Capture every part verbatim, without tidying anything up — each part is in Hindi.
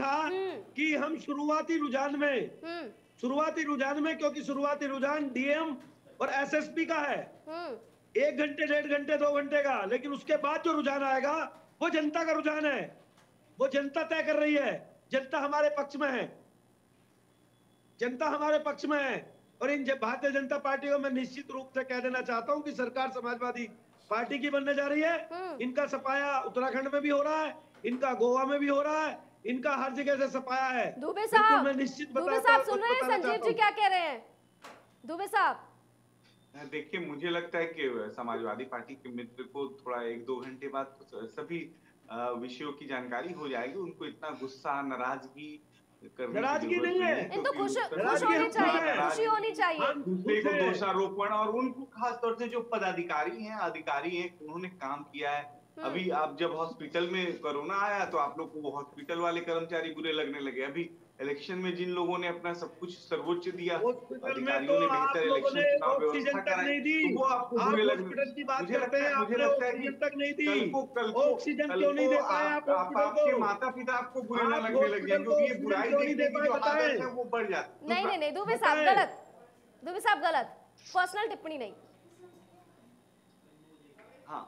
था कि हम शुरुआती रुझान में शुरुआती रुझान में क्योंकि शुरुआती रुझान डीएम और एसएसपी का है, एक घंटे डेढ़ घंटे दो घंटे का, लेकिन उसके बाद जो रुझान आएगा वो जनता का रुझान है, वो जनता तय कर रही है। जनता हमारे पक्ष में है, जनता हमारे पक्ष में है। और इन भारतीय जनता पार्टी को मैं निश्चित रूप से कह देना चाहता हूं कि सरकार समाजवादी पार्टी की बनने जा रही है। इनका सफाया उत्तराखंड में भी हो रहा है, इनका गोवा में भी हो रहा है, इनका हर जगह से सफाया है। दुबे साहब, मैं निश्चित दुबे साहब सुन रहे हैं, संजीव जी क्या कह रहे हैं? दुबे साहब देखिए, मुझे लगता है कि समाजवादी पार्टी के मित्र को थोड़ा एक दो घंटे बाद सभी विषयों की जानकारी हो जाएगी। उनको इतना गुस्सा नाराजगी नाराजगी नहीं है, इनको खुशी होनी चाहिए। हम दूसरे को दोषारोपण, और उनको खासतौर से जो पदाधिकारी हैं, अधिकारी हैं, उन्होंने काम किया है। अभी आप जब हॉस्पिटल में कोरोना आया तो आप लोग को हॉस्पिटल वाले कर्मचारी बुरे लगने लगे। अभी इलेक्शन में जिन लोगों ने अपना सब कुछ सर्वोच्च दिया, अधिकारियों ने बेहतर इलेक्शन चुनाव व्यवस्था कराई, वो आपको बुरे लगने लगे। मुझे लगता है कि कल को कल को आपके माता पिता आपको बुरे न लगने लगे, क्योंकि ये बुराई देखने की जो आदत है वो बढ़ जाती है। नहीं नहीं नहीं दुबे साहब गलत, दुबे साहब गलत, पर्सनल टिप्पणी नहीं। हाँ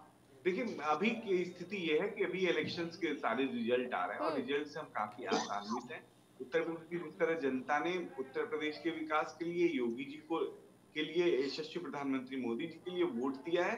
देखिए, अभी की स्थिति ये है कि अभी इलेक्शंस के सारे रिजल्ट आ रहे हैं और रिजल्ट से हम काफी आसान्वित हैं। उत्तर प्रदेश की जिस तरह जनता ने उत्तर प्रदेश के विकास के लिए योगी जी को के लिए यशस्वी प्रधानमंत्री मोदी जी के लिए वोट दिया है,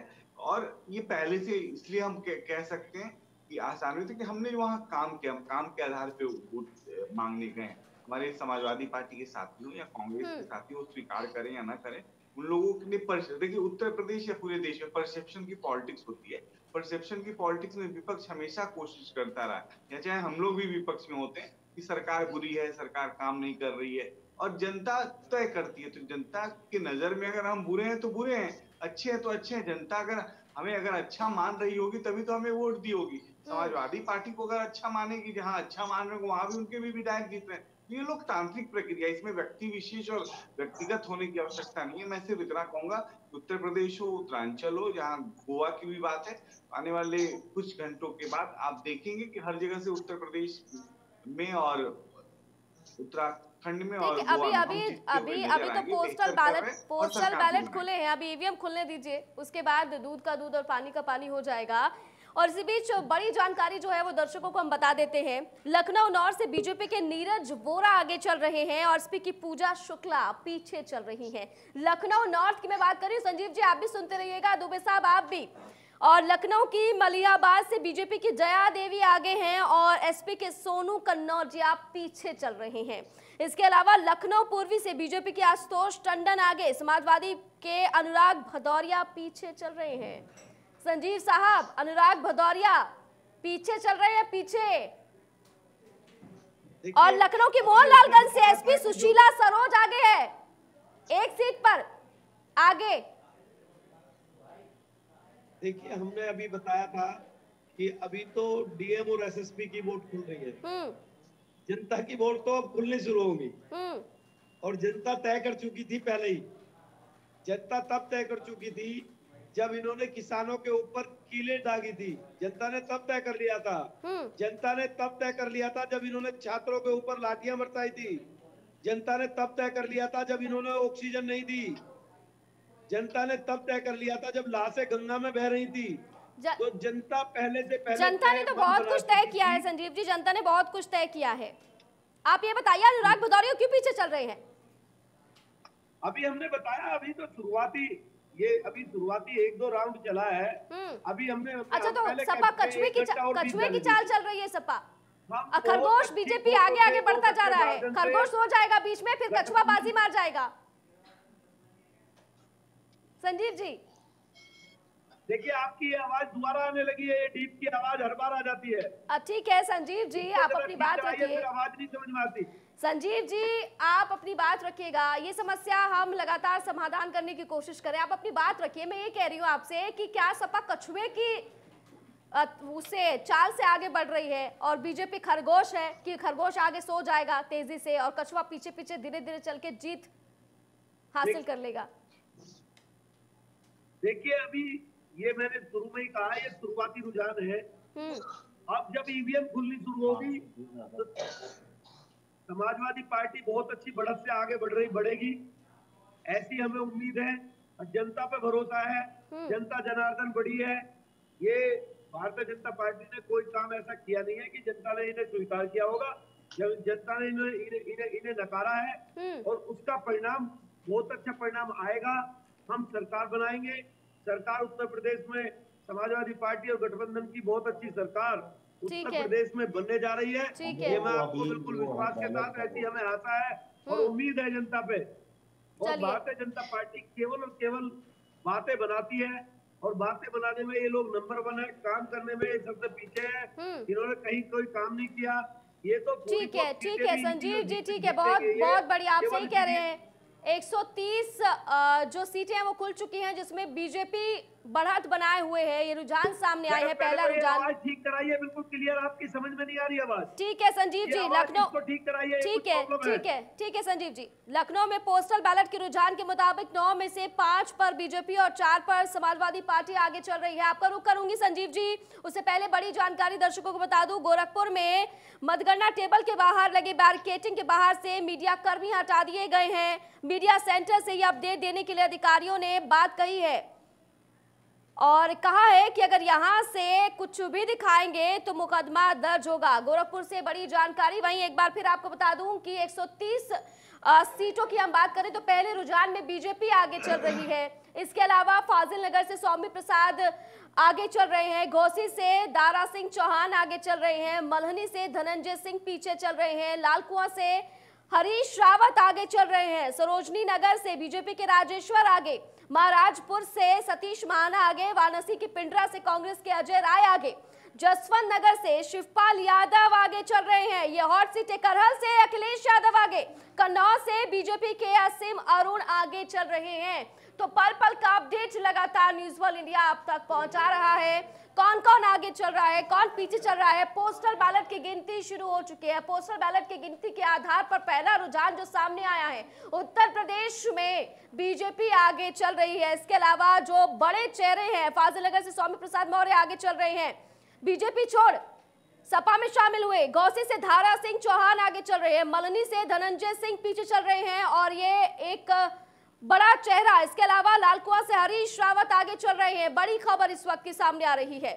और ये पहले से इसलिए हम कह सकते हैं कि आसान्वित है कि हमने वहाँ काम किया, हम काम के आधार पे वोट मांगने गए। हमारे समाजवादी पार्टी के साथियों या कांग्रेस के साथी वो स्वीकार करें या ना करें, उन लोगों के लिए देखिए उत्तर प्रदेश या पूरे देश में परसेप्शन की पॉलिटिक्स होती है। परसेप्शन की पॉलिटिक्स में विपक्ष हमेशा कोशिश करता रहा, या चाहे हम लोग भी विपक्ष में होते हैं, कि सरकार बुरी है, सरकार काम नहीं कर रही है, और जनता तय करती है। तो जनता की नजर में अगर हम बुरे हैं तो बुरे हैं, अच्छे हैं तो अच्छे हैं। जनता अगर हमें अगर अच्छा मान रही होगी तभी तो हमें वोट दी होगी। समाजवादी पार्टी को अगर अच्छा मानेगी, जहाँ अच्छा मान रहे वहां भी उनके भी विधायक जीत रहे हैं। ये लोकतांत्रिक प्रक्रिया, इसमें व्यक्ति विशेष और व्यक्तिगत होने की आवश्यकता नहीं है। मैं सिर्फ इतना कहूंगा, उत्तर प्रदेश हो, उत्तरांचल हो, जहाँ गोवा की भी बात है, आने वाले कुछ घंटों के बाद आप देखेंगे कि हर जगह से उत्तर प्रदेश में और उत्तराखंड में और गोवा में अभी अभी अभी तो पोस्टल बैलेट पोस्टल बैलेट खुले हैं, अभी ईवीएम खुलने दीजिए, उसके बाद दूध का दूध और पानी का पानी हो जाएगा। और इसी बीच बड़ी जानकारी जो है वो दर्शकों को हम बता देते हैं। लखनऊ नॉर्थ से बीजेपी के नीरज वोरा आगे चल रहे हैं और एसपी की पूजा शुक्ला पीछे चल रही हैं। लखनऊ नॉर्थ की मैं बात कर रही हूं, संजीव जी आप भी सुनते रहिएगा, दुबे साहब आप भी। और लखनऊ की मलियाबाद से बीजेपी की जया देवी आगे हैं और एसपी के सोनू कन्नौजिया पीछे चल रहे हैं। इसके अलावा लखनऊ पूर्वी से बीजेपी के आशुतोष टंडन आगे, समाजवादी के अनुराग भदौरिया पीछे चल रहे हैं। संजीव साहब, अनुराग भदौरिया पीछे चल रहे हैं, पीछे। और लखनऊ की मोहनलालगंज से एसपी सुशीला सरोज आगे है, एक सीट पर आगे। देखिए, हमने अभी बताया था कि अभी तो डीएम और एसएसपी की वोट खुल रही है, जनता की वोट तो अब खुलनी शुरू होगी। और जनता तय कर चुकी थी पहले ही, जनता तब तय कर चुकी थी जब इन्होंने किसानों के ऊपर कीले दागी थी। जनता ने तब तय कर लिया था, जनता ने तब तय कर लिया था जब इन्होंने छात्रों के ऊपर लाठियां बरसाई थी। जनता ने तब तय कर लिया था जब इन्होंने ऑक्सीजन नहीं दी। जनता ने तब तय कर लिया था जब लाशें गंगा में बह रही थी। ज... तो जनता पहले से पहले जनता ने तो बहुत कुछ तय किया है। संजीव जी, जनता ने बहुत कुछ तय किया है। आप ये बताइए, अनुराग भदौरिया क्यों पीछे चल रहे हैं? अभी हमने बताया, अभी तो शुरुआती ये अभी शुरुआती एक दो राउंड चला है। अभी हमने अच्छा तो सपा कछुए की कछुए की चाल चल रही है। सपा खरगोश बीजेपी आगे आगे बढ़ता जा रहा है। खरगोश सो जाएगा बीच में, फिर कछुआ बाजी मार जाएगा। संजीव जी देखिए, आपकी आवाज दोबारा आने लगी है, ये डीप की आवाज हर बार आ जाती है। ठीक है संजीव जी, आप अपनी बात रखिए। आवाज नहीं समझ में आती। संजीव जी आप अपनी बात रखिएगा, ये समस्या हम लगातार समाधान करने की कोशिश करें, आप अपनी बात रखिए। मैं ये कह रही हूँ आपसे कि क्या सपा कछुए की उससे चाल से आगे बढ़ रही है और बीजेपी खरगोश है कि खरगोश आगे सो जाएगा तेजी से और कछुआ पीछे पीछे धीरे धीरे चल के जीत हासिल कर लेगा? देखिए, अभी ये मैंने शुरू में ही कहा, ये शुरुआती रुझान है। अब जब ईवीएम खुलनी शुरू होगी समाजवादी पार्टी बहुत अच्छी बढ़त से आगे बढ़ रही बढ़ेगी, ऐसी हमें उम्मीद है। जनता पे भरोसा है, जनता जनार्दन बड़ी है। ये भारतीय जनता पार्टी ने कोई काम ऐसा किया नहीं है कि जनता ने इन्हें स्वीकार किया होगा। जनता ने इन्हें इन्हें इन्हें नकारा है और उसका परिणाम बहुत अच्छा परिणाम आएगा। हम सरकार बनाएंगे, सरकार उत्तर प्रदेश में समाजवादी पार्टी और गठबंधन की बहुत अच्छी सरकार उत्तर प्रदेश में बनने जा रही है। ये मैं आपको बिल्कुल विश्वास के साथ, ऐसी हमें आशा है और उम्मीद है जनता पे। और भारतीय जनता पार्टी केवल और केवल बातें बनाती है और बातें बनाने में ये लोग नंबर वन है, काम करने में ये सबसे पीछे है। इन्होंने कहीं कोई काम नहीं किया। ये तो ठीक है, ठीक है संजीव जी, ठीक है, बहुत बहुत बड़ी, आप सही कह रहे हैं। एक सौ तीस जो सीटें हैं वो खुल चुकी हैं, जिसमें बीजेपी बढ़त बनाए हुए है। ये रुझान सामने आए हैं, पहला रुझान। ठीक कराइए, बिल्कुल क्लियर, आपकी समझ में नहीं आ रही आवाज। ठीक है संजीव जी, लखनऊ ठीक कराइए। ठीक है, ठीक है, ठीक है संजीव जी। लखनऊ में पोस्टल बैलेट के रुझान के मुताबिक नौ में से पांच पर बीजेपी और चार पर समाजवादी पार्टी आगे चल रही है। आपका रुख करूंगी संजीव जी, उससे पहले बड़ी जानकारी दर्शकों को बता दूं। गोरखपुर में मतगणना टेबल के बाहर लगे बैरिकेटिंग के बाहर से मीडिया कर्मी हटा दिए गए हैं। मीडिया सेंटर से यह अपडेट देने के लिए अधिकारियों ने बात कही है और कहा है कि अगर यहां से कुछ भी दिखाएंगे तो मुकदमा दर्ज होगा। गोरखपुर से बड़ी जानकारी। वहीं एक बार फिर आपको बता दूं कि एक सौ तीस सीटों की हम बात करें तो पहले रुझान में बीजेपी आगे चल रही है। इसके अलावा फाजिल नगर से स्वामी प्रसाद आगे चल रहे हैं, घोसी से दारा सिंह चौहान आगे चल रहे हैं, मल्हनी से धनंजय सिंह पीछे चल रहे हैं, लालकुआ से हरीश रावत आगे चल रहे हैं, सरोजनी नगर से बीजेपी के राजेश्वर आगे, महाराजपुर से सतीश महाना आगे, वाराणसी के पिंडरा से कांग्रेस के अजय राय आगे, जसवंत नगर से शिवपाल यादव आगे चल रहे हैं, ये हॉट सीट है, करहल से अखिलेश यादव आगे, कन्नौज से बीजेपी के असीम अरुण आगे चल रहे हैं। तो पल पल का अपडेट लगातार न्यूज वर्ल्ड इंडिया आप तक पहुंचा रहा है। कौन कौन आगे चल रहा है, कौन पीछे चल रहा है। पोस्टल बैलेट की गिनती शुरू हो चुकी है। पोस्टल बैलेट की गिनती के आधार पर पहला रुझान जो सामने आया है, उत्तर प्रदेश में बीजेपी आगे चल रही है। इसके अलावा जो बड़े चेहरे हैं, फाजिलनगर से स्वामी प्रसाद मौर्य आगे चल रहे हैं, बीजेपी छोड़ सपा में शामिल हुए, घोसी से धारा सिंह चौहान आगे चल रहे हैं, मलनी से धनंजय सिंह पीछे चल रहे हैं और ये एक बड़ा चेहरा। इसके अलावा लालकुआ से हरीश रावत आगे चल रहे हैं। बड़ी खबर इस वक्त की सामने आ रही है।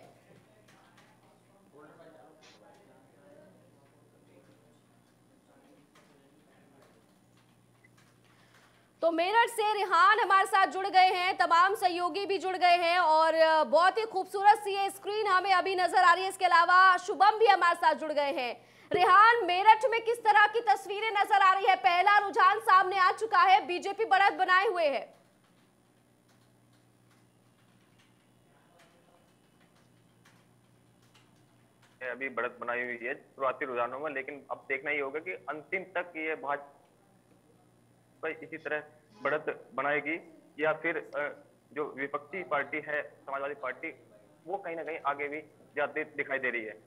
तो मेरठ से रिहान हमारे साथ जुड़ गए हैं, तमाम सहयोगी भी जुड़ गए हैं और बहुत ही खूबसूरत सी ये स्क्रीन हमें अभी नजर आ रही है। इसके अलावा शुभम भी हमारे साथ जुड़ गए हैं। रिहान, मेरठ में किस तरह की तस्वीरें नजर आ रही है? पहला रुझान सामने आ चुका है, बीजेपी बढ़त बनाए हुए है। अभी बढ़त बनाई हुई है शुरुआती रुझानों में, लेकिन अब देखना ही होगा कि अंतिम तक ये भाजपा इसी तरह बढ़त बनाएगी या फिर जो विपक्षी पार्टी है समाजवादी पार्टी वो कहीं ना कहीं आगे भी जाती दिखाई दे रही है।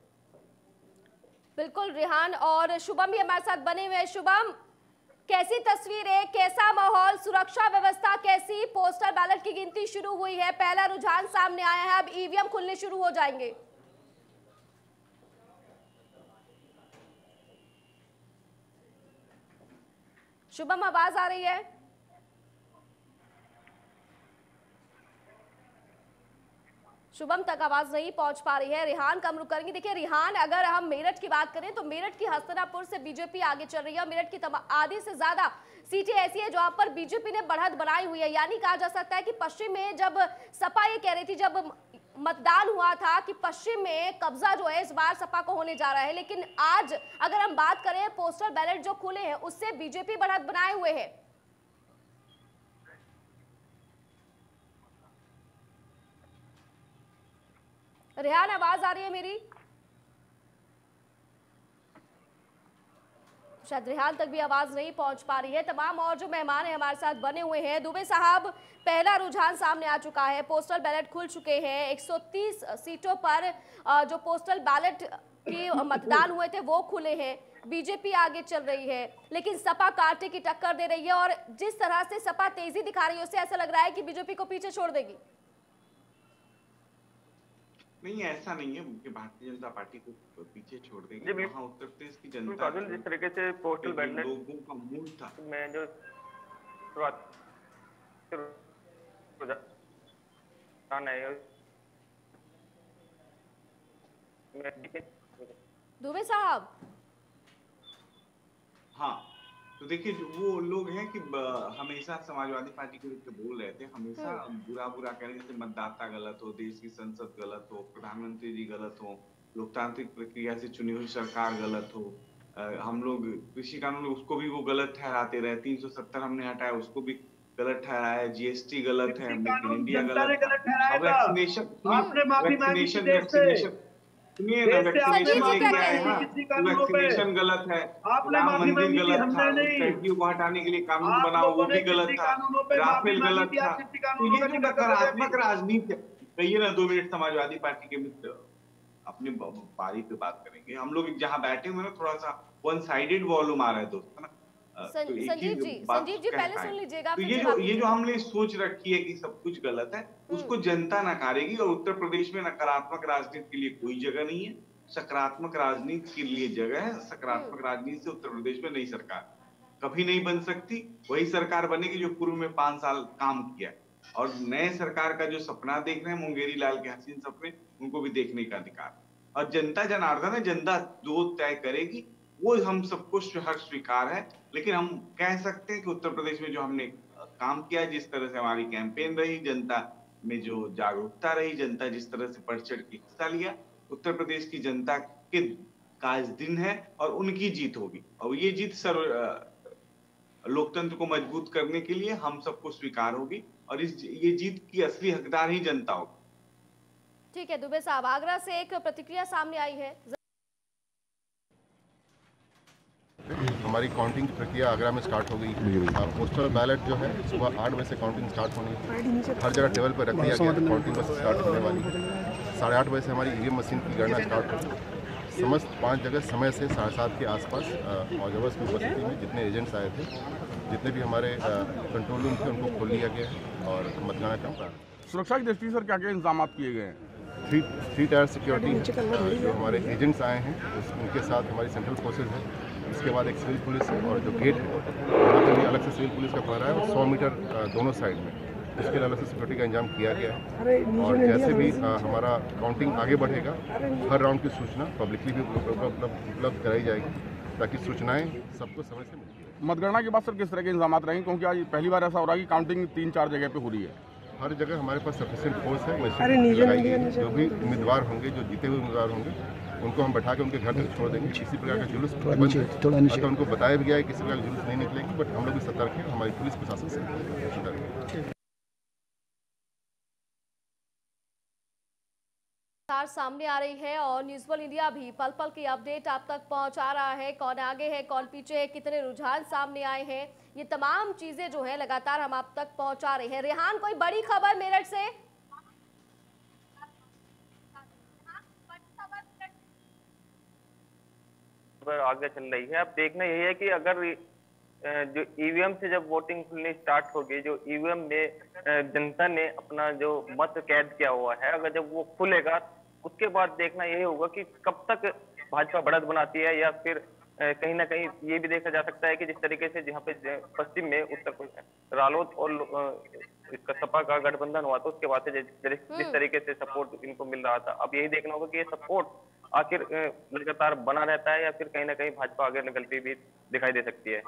बिल्कुल रिहान, और शुभम भी हमारे साथ बने हुए हैं। शुभम, कैसी तस्वीर है, कैसा माहौल, सुरक्षा व्यवस्था कैसी? पोस्टल बैलेट की गिनती शुरू हुई है, पहला रुझान सामने आया है, अब ईवीएम खुलने शुरू हो जाएंगे। शुभम, आवाज आ रही है? शुभम तक आवाज नहीं पहुंच पा रही है। रिहान का हम रुक करेंगे। देखिए रिहान, अगर हम मेरठ की बात करें तो मेरठ की हस्तनापुर से बीजेपी आगे चल रही है और मेरठ की आधी से ज्यादा सीटें ऐसी है जहां पर बीजेपी ने बढ़त बनाई हुई है। यानी कहा जा सकता है कि पश्चिम में, जब सपा ये कह रही थी जब मतदान हुआ था कि पश्चिम में कब्जा जो है इस बार सपा को होने जा रहा है, लेकिन आज अगर हम बात करें पोस्टल बैलेट जो खुले हैं उससे बीजेपी बढ़त बनाए हुए है। रेहान, आवाज आ रही है मेरी? शायद रेहान तक भी आवाज नहीं पहुंच पा रही है। तमाम और जो मेहमान है हमारे साथ बने हुए हैं। दुबे साहब, पहला रुझान सामने आ चुका है, पोस्टल बैलेट खुल चुके हैं। एक सौ तीस सीटों पर जो पोस्टल बैलेट की मतदान हुए थे वो खुले हैं, बीजेपी आगे चल रही है लेकिन सपा कांटे की टक्कर दे रही है और जिस तरह से सपा तेजी दिखा रही है उससे ऐसा लग रहा है कि बीजेपी को पीछे छोड़ देगी। नहीं ऐसा नहीं है कि भारतीय जनता पार्टी को पीछे छोड़ देंगे। वहाँ उत्तर प्रदेश की जनता जिस तरीके से पोस्टल बैलेट लोगों का मूड था, मैं जो दुबे साहब, हाँ तो देखिए वो लोग हैं कि हमेशा समाजवादी पार्टी के विरुद्ध बोल रहे थे, हमेशा बुरा बुरा कह रहे थे, मतदाता गलत हो, देश की संसद गलत हो, प्रधानमंत्री जी गलत हो, लोकतांत्रिक प्रक्रिया से चुनी हुई सरकार गलत हो, आ, हम लोग कृषि कानून उसको भी वो गलत ठहराते रहे, तीन सौ सत्तर हमने हटाया उसको भी गलत ठहराया, जीएसटी गलत है, इंडिया गलत है, वैक्सीनेशन गलत है, राम मंदिर गलत था, कर्फ्यू को हटाने के लिए कानून बना वो भी गलत था, राफेल गलत था। तो ये जो नकारात्मक राजनीति कहिए ना, दो मिनट समाजवादी पार्टी के मित्र अपने बारी पे बात करेंगे। हम लोग जहाँ बैठे हुए हैं थोड़ा सा वन साइडेड वॉल्यूम आ रहा है दोस्त, है ना। संजीव जी, संजीव जी पहले सुन लीजिएगा। तो ये जो ये जो हमने सोच रखी है कि सब कुछ गलत है, उसको जनता नकारेगी। और उत्तर प्रदेश में नकारात्मक राजनीति के लिए कोई जगह नहीं है, सकारात्मक राजनीति के लिए जगह है। सकारात्मक राजनीति से उत्तर प्रदेश में नई सरकार कभी नहीं बन सकती, वही सरकार बनेगी जो पूर्व में पांच साल काम किया। और नए सरकार का जो सपना देख रहे हैं मुंगेरी लाल के हसीन सपने, उनको भी देखने का अधिकार। और जनता जनार्दन है, जनता जो तय करेगी वो हम सबको हर स्वीकार है। लेकिन हम कह सकते हैं कि उत्तर प्रदेश में जो हमने काम किया, जिस तरह से हमारी कैंपेन रही, जनता में जो जागरूकता रही, जनता जिस तरह से बढ़ चढ़ के हिस्सा लिया, उत्तर प्रदेश की जनता के काज दिन है और उनकी जीत होगी। और ये जीत सर्व लोकतंत्र को मजबूत करने के लिए हम सबको स्वीकार होगी। और इस ये जीत की असली हकदार ही जनता होगी। ठीक है दुबे साहब, आगरा से एक प्रतिक्रिया सामने आई है। हमारी काउंटिंग की प्रक्रिया आगरा में स्टार्ट हो गई। पोस्टल बैलेट जो है सुबह आठ बजे से काउंटिंग स्टार्ट होनी है, हर जगह टेबल पर रख दिया गया, काउंटिंग बस स्टार्ट होने वाली है। साढ़े आठ बजे से हमारी ई वी एम मशीन की गणना स्टार्ट होगी। समस्त पांच जगह समय से साढ़े सात के आसपास ऑब्जर्वर्स की उपस्थिति में जितने एजेंट्स आए थे, जितने भी हमारे कंट्रोल रूम थे, उनको खोल लिया गया और मतगणना कम करा। सुरक्षा की दृष्टि से क्या क्या इंतजाम किए गए हैं? थ्री थ्री टायर सिक्योरिटी, जो हमारे एजेंट्स आए हैं उनके साथ हमारी सेंट्रल फोर्सेज है, इसके बाद एक सिविल पुलिस है, और जो गेट है वहाँ पर भी अलग से सिविल पुलिस का पहरा है, और सौ मीटर दोनों साइड में उसके लिए अलग से सिक्योरिटी का इंतजाम किया गया है। और जैसे भी हमारा काउंटिंग आगे बढ़ेगा, हर राउंड की सूचना पब्लिकली भी उपलब्ध कराई जाएगी, ताकि सूचनाएँ सबको समझ से मिलेगी। मतगणना के बाद सर किस तरह के इंतजाम रहेंगे, क्योंकि आज पहली बार ऐसा हो रहा है कि काउंटिंग तीन चार जगह पर हो रही है। हर जगह हमारे पास सफिशिएंट फोर्स है, जो भी उम्मीदवार होंगे, जो जीते हुए उम्मीदवार होंगे, उनको हम बैठा के उनके घर तक छोड़ देंगे। किसी प्रकार का जुलूस बंद, उनको बताया भी गया है किसी प्रकार का जुलूस नहीं निकलेगी, बट हम लोग भी सतर्क हैं, हमारी पुलिस प्रशासन से सतर्क है। सामने आ रही है और न्यूज वर्ल्ड इंडिया भी पल पल की अपडेट आप तक पहुंचा रहा है। कौन आगे है, कौन पीछे है, कितने रुझान सामने आए हैं, ये तमाम चीजें जो है लगातार हम आप तक पहुंचा रहे हैं। रेहान, कोई बड़ी खबर मेरठ से? आगे चल रही है, अब देखना यही है कि अगर जो ई वी एम से जब वोटिंग खुलनी स्टार्ट होगी, जो ई वी एम में जनता ने अपना जो मत कैद किया हुआ है, अगर जब वो खुलेगा उसके बाद देखना यही होगा कि कब तक भाजपा बढ़त बनाती है, या फिर कहीं ना कहीं ये भी देखा जा सकता है कि जिस तरीके से जहाँ पे पश्चिम में उत्तर रालोद और इसका सपा का गठबंधन हुआ था, उसके बाद से जिस तरीके से सपोर्ट इनको मिल रहा था, अब यही देखना होगा कि ये सपोर्ट आखिर लगातार बना रहता है या फिर कहीं ना कहीं भाजपा आगे निकलती भी दिखाई दे सकती है।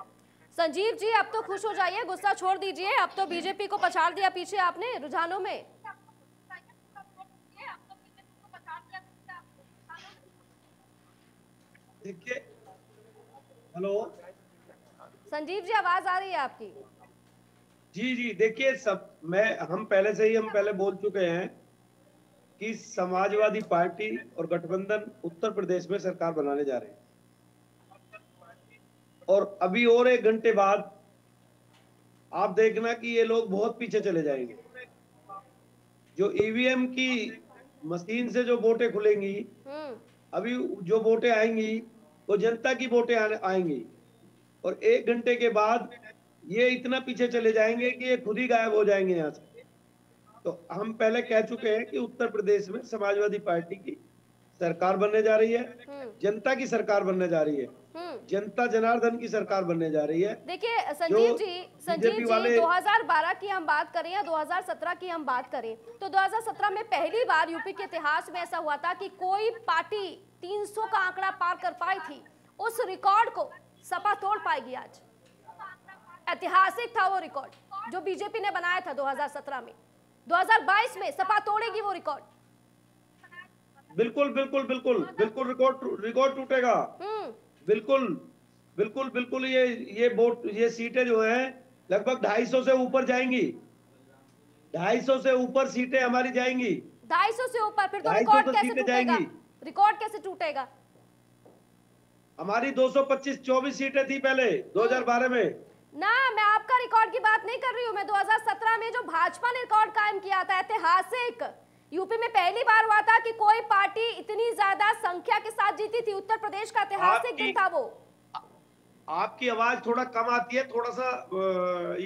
संजीव जी, अब तो खुश हो जाइए, गुस्सा छोड़ दीजिए, अब तो बीजेपी को पछाड़ दिया पीछे आपने रुझानों में। देखिए, हेलो संजीव जी, आवाज आ रही है आपकी? जी जी, देखिए सब मैं हम पहले से ही हम पहले बोल चुके हैं कि समाजवादी पार्टी और गठबंधन उत्तर प्रदेश में सरकार बनाने जा रहे हैं। और अभी और एक घंटे बाद आप देखना कि ये लोग बहुत पीछे चले जाएंगे। जो ई वी एम की मशीन से जो वोटें खुलेंगी, अभी जो वोटें आएंगी वो जनता की वोटें आएंगी, और एक घंटे के बाद ये इतना पीछे चले जाएंगे कि ये खुद ही गायब हो जाएंगे यहाँ से। तो हम पहले कह चुके हैं कि उत्तर प्रदेश में समाजवादी पार्टी की सरकार बनने जा रही है, जनता की सरकार बनने जा रही है, जनता जनार्दन की सरकार बनने जा रही है। देखिए संजीव जी, संजीव जी दो हज़ार बारह की हम बात करें या दो हज़ार सत्रह की हम बात करें तो दो हज़ार सत्रह में पहली बार यूपी के इतिहास में ऐसा हुआ था कि कोई पार्टी तीन सौ का आंकड़ा पार कर पाई थी। उस रिकॉर्ड को सपा तोड़ पाएगी। आज ऐतिहासिक था वो रिकॉर्ड जो बीजेपी ने बनाया था दो हज़ार सत्रह में। दो हज़ार बाईस में सपा तोड़ेगी वो रिकॉर्ड। बिल्कुल बिल्कुल बिल्कुल बिल्कुल रिकॉर्ड रिकॉर्ड टूटेगा। बिल्कुल बिल्कुल बिल्कुल ये ये वोट ये सीटें जो हैं लगभग दो सौ पचास से ऊपर जाएंगी। दो सौ पचास से ऊपर सीटें हमारी जाएंगी। दो सौ पचास से ऊपर फिर तो रिकॉर्ड कैसे टूटेगा? रिकॉर्ड कैसे टूटेगा? हमारी दो सौ पच्चीस चौबीस सीटें थी पहले दो हज़ार बारह में ना। मैं आपका रिकॉर्ड की बात नहीं कर रही हूँ, मैं दो हज़ार सत्रह में जो भाजपा ने रिकॉर्ड कायम किया था ऐतिहासिक, यूपी में पहली बार हुआ था कि कोई पार्टी इतनी ज्यादा संख्या के साथ जीती थी। उत्तर प्रदेश का ऐतिहासिक दिन था वो। आपकी आवाज थोड़ा कम आती है, थोड़ा सा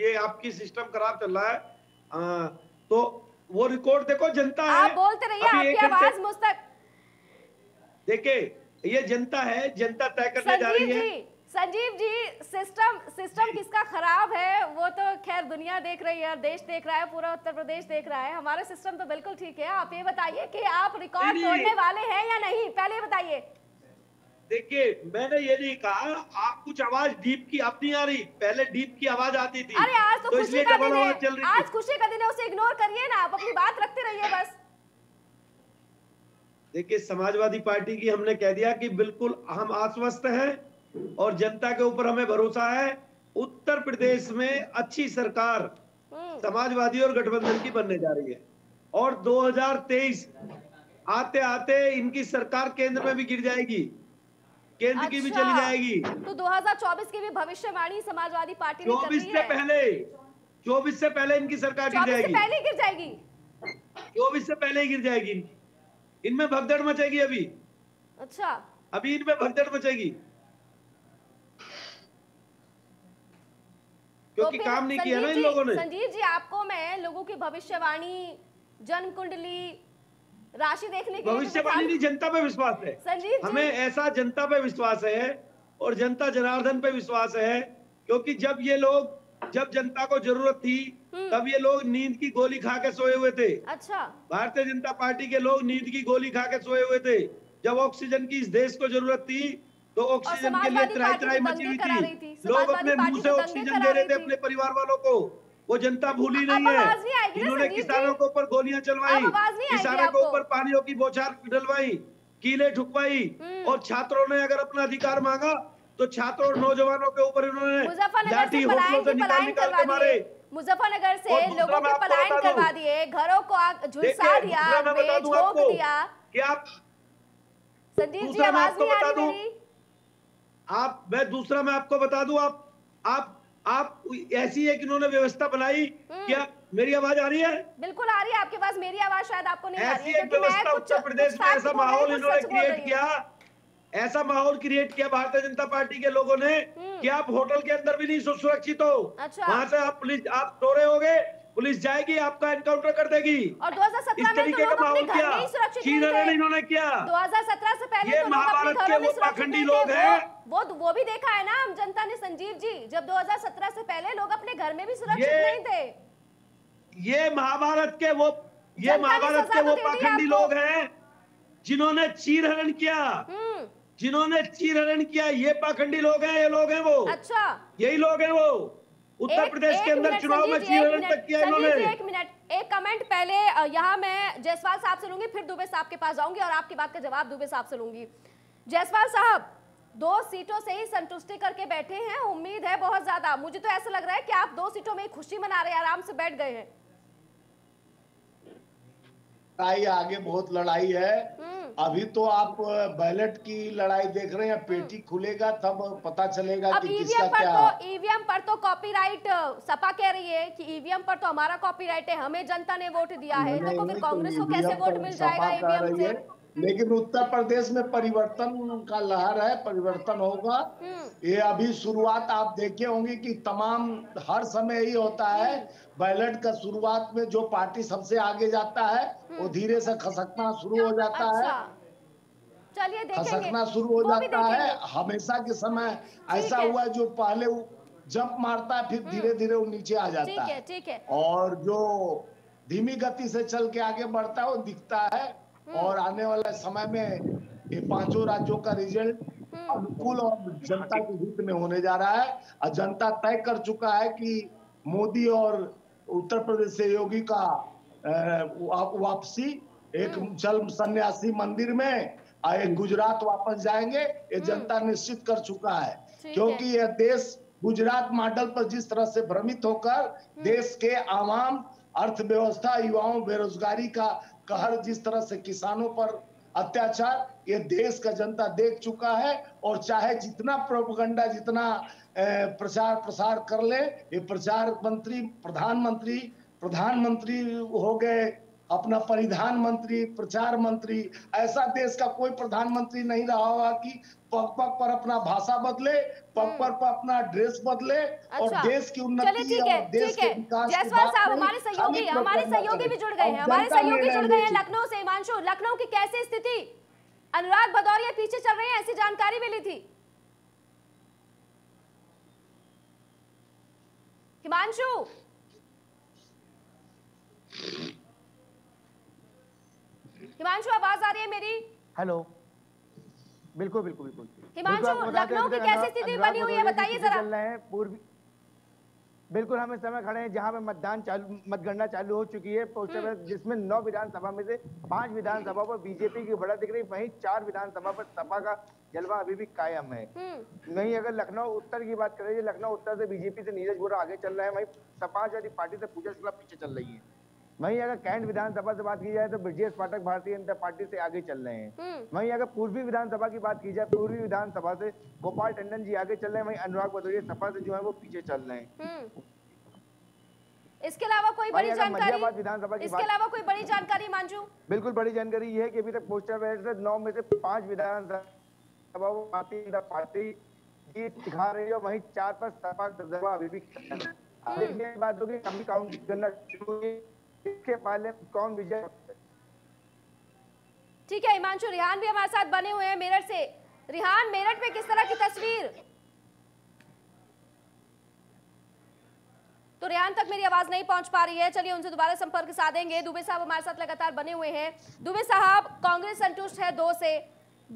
ये आपकी सिस्टम खराब चल रहा है। आ, तो वो रिकॉर्ड देखो जनता है। आप बोलते रहिए, आपकी आवाज मुझ तक। देखिए ये जनता है, जनता तय करने जा रही है। संजीव जी सिस्टम सिस्टम किसका खराब है वो तो खैर दुनिया देख रही है, देश देख रहा है, पूरा उत्तर प्रदेश देख रहा है। हमारा सिस्टम तो बिल्कुल ठीक है। आप ये बताइए कि आप रिकॉर्ड तोड़ने वाले हैं या नहीं, पहले बताइए। देखिए मैंने ये नहीं कहा, आप कुछ आवाज डीप की अब नहीं आ रही, पहले डीप की आवाज आती थी। अरे आज तो, तो खुशी का दिन है, आज खुशी का दिन है, उसे इग्नोर करिए ना, आप अपनी बात रखते रहिए बस। देखिये समाजवादी पार्टी की हमने कह दिया कि बिल्कुल हम आश्वस्त हैं और जनता के ऊपर हमें भरोसा है। उत्तर प्रदेश में अच्छी सरकार समाजवादी और गठबंधन की बनने जा रही है और दो हज़ार तेईस आते आते इनकी सरकार केंद्र में भी गिर जाएगी, केंद्र अच्छा, की भी चली जाएगी। तो दो हज़ार चौबीस की भी भविष्यवाणी समाजवादी पार्टी ने कर दी है। चौबीस से पहले चौबीस से पहले इनकी सरकार गिर जाएगी, पहले गिर जाएगी, चौबीस से पहले ही गिर जाएगी। इनमें भगदड़ मचेगी अभी। अच्छा अभी इनमें भगदड़ मचेगी क्योंकि तो काम नहीं किया ना इन लोगों ने। संजीव जी आपको मैं लोगों की भविष्यवाणी, जन्म कुंडली, राशि देखने की भविष्यवाणी नहीं, जनता पे विश्वास है संजीव, हमें ऐसा जनता पे विश्वास है और जनता जनार्दन पे विश्वास है। क्योंकि जब ये लोग, जब जनता को जरूरत थी तब ये लोग नींद की गोली खा के सोए हुए थे। अच्छा भारतीय जनता पार्टी के लोग नींद की गोली खा के सोए हुए थे। जब ऑक्सीजन की इस देश को जरूरत थी तो ऑक्सीजन के लिए त्राही त्राही मची हुई थी, लोग अपने मुंह से ऑक्सीजन दे रहे थे अपने परिवार वालों को। वो जनता भूली नहीं है। इन्होंने किसानों के ऊपर गोलियां चलवाई, किसानों के ऊपर पानियों की बौछार डलवाई, कीले ठुकवाई और छात्रों ने अगर अपना अधिकार मांगा तो छात्रों और नौजवानों के ऊपर इन्होंने लाठी हौसलों से निकाल निकाल के मारे। मुजफ्फरनगर से लोगों को पलायन करवा दिए, घरों को आग झुलसा दिया, झोंक दिया। संजीव जी आवाज नहीं आ रही। आप मैं दूसरा मैं आपको बता दूं, आप आप आप ऐसी है कि इन्होंने व्यवस्था बनाई कि आप, मेरी आवाज आ रही है? बिल्कुल आ रही है आपके पास, मेरी आवाज शायद आपको नहीं आ रही है। व्यवस्था उत्तर प्रदेश में ऐसा माहौल इन्होंने क्रिएट किया, ऐसा माहौल क्रिएट किया भारतीय जनता पार्टी के लोगों ने कि आप होटल के अंदर भी नहीं सुरक्षित हो। वहाँ से आप पुलिस आप सो रहे होगे, पुलिस जाएगी आपका एनकाउंटर कर देगी। और दो हज़ार सत्रह में तो लोग अपने घर में ही सुरक्षित नहीं थे। इन्होंने किया दो हज़ार सत्रह से पहले तो लोग अपने घरों में सुरक्षित नहीं थे। वो वो भी देखा है ना हम जनता ने संजीव जी, जब दो हज़ार सत्रह से पहले लोग अपने घर में भी सुरक्षित नहीं थे। ये महाभारत के वो ये महाभारत के वो पाखंडी लोग हैं जिन्होंने चीरहरण किया, जिन्होंने चीरहरण किया ये पाखंडी लोग हैं, ये लोग हैं वो। अच्छा यही लोग हैं वो। उत्तर प्रदेश के अंदर चुनाव में चीरहरण तक किया इन्होंने। एक मिनट, एक कमेंट पहले यहाँ मैं जायसवाल साहब से लूंगी, फिर दुबे साहब के पास जाऊंगी और आपकी बात का जवाब दुबे साहब से लूंगी। जायसवाल साहब दो सीटों से ही संतुष्टि करके बैठे हैं, उम्मीद है बहुत ज्यादा। मुझे तो ऐसा लग रहा है कि आप दो सीटों में ही खुशी मना रहे हैं, आराम से बैठ गए हैं। आगे बहुत लड़ाई है, अभी तो आप बैलेट की लड़ाई देख रहे हैं, पेटी खुलेगा तब पता चलेगा कि किसका क्या। अब ईवीएम पर तो कॉपीराइट सपा कह रही है कि ईवीएम पर तो हमारा कॉपीराइट है, हमें जनता ने वोट दिया है, तो फिर कांग्रेस को कैसे वोट मिल जाएगा ईवीएम से? लेकिन उत्तर प्रदेश में परिवर्तन का लहर है, परिवर्तन होगा। ये अभी शुरुआत आप देखे होंगे कि तमाम हर समय ही होता है, बैलेट का शुरुआत में जो पार्टी सबसे आगे जाता है वो धीरे से खसकना शुरू हो जाता है। चलिए देखेंगे, खसकना शुरू हो जाता है। हमेशा के समय ऐसा हुआ है, जो पहले जंप मारता है फिर धीरे धीरे वो नीचे आ जाता है, ठीक है, और जो धीमी गति से चल के आगे बढ़ता है वो दिखता है। और आने वाले समय में ये पांचों राज्यों का रिजल्ट अनुकूल और जनता के हित में होने जा रहा है। और जनता तय कर चुका है कि मोदी और उत्तर प्रदेश से योगी का वापसी, एक जल सन्यासी मंदिर में एक गुजरात वापस जाएंगे, ये जनता निश्चित कर चुका है। क्योंकि यह देश गुजरात मॉडल पर जिस तरह से भ्रमित होकर देश के आवाम, अर्थव्यवस्था, युवाओं, बेरोजगारी का कहर, जिस तरह से किसानों पर अत्याचार, ये देश का जनता देख चुका है। और चाहे जितना प्रोपगंडा, जितना प्रचार प्रसार कर ले, ये प्रचार मंत्री प्रधानमंत्री प्रधानमंत्री हो गए, अपना परिधान मंत्री, प्रचार मंत्री, ऐसा देश का कोई प्रधानमंत्री नहीं रहा होगा कि पग पग पर अपना भाषा बदले, पग पग पर अपना ड्रेस बदले। अच्छा। और देश की उन्नति, ठीक है, ठीक है। जायसवाल साहब हमारे सहयोगी हमारे सहयोगी भी जुड़ गए हैं, हमारे सहयोगी जुड़ गए हैं लखनऊ से। हिमांशु, लखनऊ की कैसी स्थिति? अनुराग भदौरिया पीछे चल रहे हैं, ऐसी जानकारी मिली थी। हिमांशु, हिमांशु आवाज आ रही है मेरी? हेलो, बिल्कुल बिल्कुल बिल्कुल। हिमांशु, लखनऊ की कैसी स्थिति बनी हुई है, बताइए जरा। पूर्वी बिल्कुल हम इस समय खड़े हैं जहां पे मतदान चालू मतगणना चालू हो चुकी है, जिसमें नौ विधानसभा में से पांच विधानसभा पर बीजेपी की बढ़त दिख रही, वहीं चार विधानसभा पर सपा का जलवा अभी भी कायम है। वहीं अगर लखनऊ उत्तर की बात करें, लखनऊ उत्तर से बीजेपी से नीरज वोरा आगे चल रहा है, वहीं समाजवादी पार्टी से पूजा शुक्ला पीछे चल रही है। वहीं अगर कैंट विधानसभा से बात की जाए तो ब्रजेश पाठक भारतीय जनता पार्टी से आगे चल रहे हैं। वहीं अगर पूर्वी विधानसभा की बात की जाए, पूर्वी विधानसभा से गोपाल टंडन जी आगे चल रहे हैं, वहीं अनुराग भदौरिया सपा से जो है वो पीछे चल रहे हैं। इसके अलावा कोई बड़ी जानकारी विधानसभा इसके अलावा कोई बड़ी जानकारी मांझू? बिल्कुल, बड़ी जानकारी ये है कि अभी तक पोस्टर बैलेट से नौ में से पांच विधानसभा भारतीय जनता पार्टी दिखा रही है, वहीं चार पर सपा दबदबा अभी भी बात होगी। कभी काउंट करना शुरू हुई, इसके पाले कौन विजय? ठीक है, हिमांशु। रिहान भी हमारे साथ बने हुए हैं मेरठ से। रिहान, मेरठ में किस तरह की तस्वीर? तो रिहान तक मेरी आवाज नहीं पहुंच पा रही है, चलिए उनसे दोबारा संपर्क साधेंगे। दुबे साहब हमारे साथ लगातार बने हुए हैं। दुबे साहब, कांग्रेस संतुष्ट है दो से,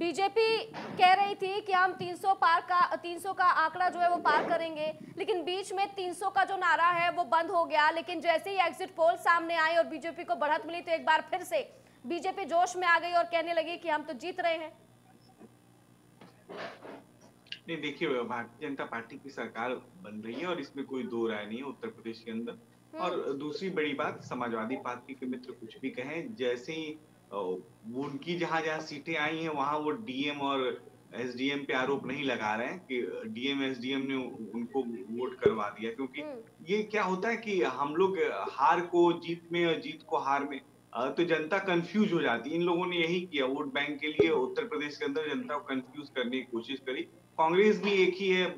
बीजेपी कह रही थी कि हम तीन सौ पार का तीन सौ का आंकड़ा जो है वो पार करेंगे, लेकिन बीच में तीन सौ का जो नारा है वो बंद हो गया। लेकिन जैसे ही एग्जिट पोल सामने आए और बीजेपी को बढ़त मिली तो एक बार फिर से बीजेपी जोश में आ गई और कहने लगी कि हम तो जीत रहे हैं। नहीं, देखिए, भारतीय जनता पार्टी की सरकार बन रही है और इसमें कोई दो राय नहीं है उत्तर प्रदेश के अंदर। और दूसरी बड़ी बात, समाजवादी पार्टी के मित्र कुछ भी कहें, जैसे ही उनकी जहां जहां सीटें आई हैं वहां वो डीएम और एसडीएम पे आरोप नहीं लगा रहे हैं कि डीएम एसडीएम ने उनको वोट करवा दिया, क्योंकि ये क्या होता है कि हम लोग हार को जीत में और जीत को हार में, तो जनता कंफ्यूज हो जाती है। इन लोगों ने यही किया, वोट बैंक के लिए उत्तर प्रदेश के अंदर जनता को कंफ्यूज करने की कोशिश करी। कांग्रेस भी एक ही है,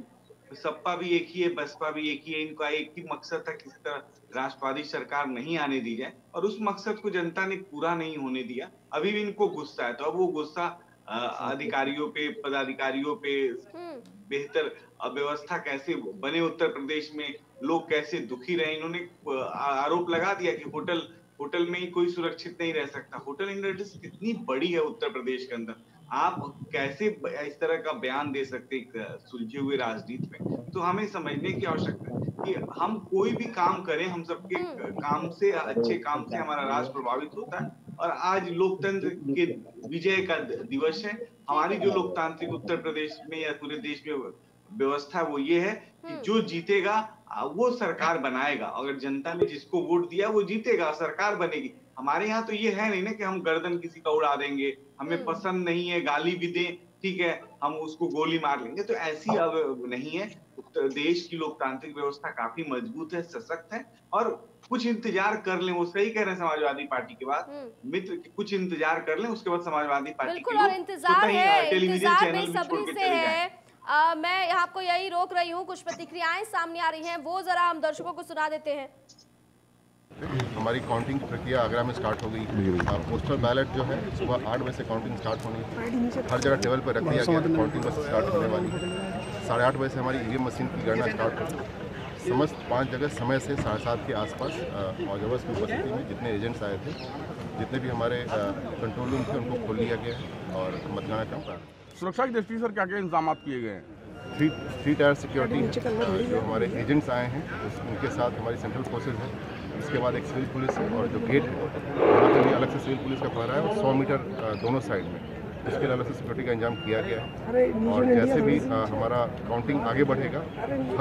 सपा भी एक ही है, बसपा भी एक ही है। इनका एक ही मकसद था, किसी तरह राष्ट्रवादी सरकार नहीं आने दी जाए, और उस मकसद को जनता ने पूरा नहीं होने दिया। अभी भी इनको गुस्सा है, तो अब वो गुस्सा अधिकारियों पे, पदाधिकारियों पे, बेहतर व्यवस्था कैसे बने उत्तर प्रदेश में, लोग कैसे दुखी रहे। इन्होंने आरोप लगा दिया कि होटल होटल में ही कोई सुरक्षित नहीं रह सकता। होटल इंडस्ट्री कितनी बड़ी है उत्तर प्रदेश के अंदर, आप कैसे इस तरह का बयान दे सकते हैं सुलझे हुए राजनीति में? तो हमें समझने की आवश्यकता है कि हम कोई भी काम करें, हम सबके काम से, अच्छे काम से हमारा राष्ट्र प्रभावित होता है। और आज लोकतंत्र के विजय का दिवस है। हमारी जो लोकतांत्रिक उत्तर प्रदेश में या पूरे देश में व्यवस्था, वो ये है कि जो जीतेगा वो सरकार बनाएगा। अगर जनता ने जिसको वोट दिया वो जीतेगा, सरकार बनेगी। हमारे यहाँ तो ये है नहीं ना कि हम गर्दन किसी का उड़ा देंगे, हमें पसंद नहीं है गाली भी दें ठीक है हम उसको गोली मार लेंगे, तो ऐसी अब नहीं है। देश की लोकतांत्रिक व्यवस्था काफी मजबूत है, सशक्त है, और कुछ इंतजार कर लें। वो सही कह रहे हैं समाजवादी पार्टी के बाद मित्र, कुछ इंतजार कर लें, उसके बाद समाजवादी पार्टी बिल्कुल। और इंतजार है, इंतजार बेसब्री से है। आ, मैं आपको यही रोक रही हूँ, कुछ प्रतिक्रियाएं सामने आ रही हैं, वो जरा हम दर्शकों को सुना देते हैं। हमारी काउंटिंग प्रक्रिया आगरा में स्टार्ट हो गई। पोस्टल बैलेट जो है सुबह आठ बजे से काउंटिंग स्टार्ट होनी है, हर जगह टेबल पर रख दिया गया, काउंटिंग बस स्टार्ट होने वाली है। साढ़े आठ बजे से हमारी ईवीएम मशीन की गणना स्टार्ट होगी। समस्त पांच जगह समय से साढ़े सात के आसपास ऑब्जर्वर्स की उपस्थिति में जितने एजेंट्स आए थे, जितने भी हमारे कंट्रोल रूम थे, उनको खोल लिया गया और मतगणना का प्रारंभ। सुरक्षा की दृष्टि से क्या क्या इंतजाम किए गए हैं? थ्री थ्री टायर सिक्योरिटी है, जो हमारे एजेंट्स आए हैं उनके साथ हमारी सेंट्रल फोर्सेज है, इसके बाद एक सिविल पुलिस है, और जो गेट है वहाँ पर भी अलग से सिविल पुलिस का पहरा है, और सौ मीटर दोनों साइड में उसके लिए अलग से सिक्योरिटी का इंतजाम किया गया है। और जैसे भी हमारा काउंटिंग आगे बढ़ेगा,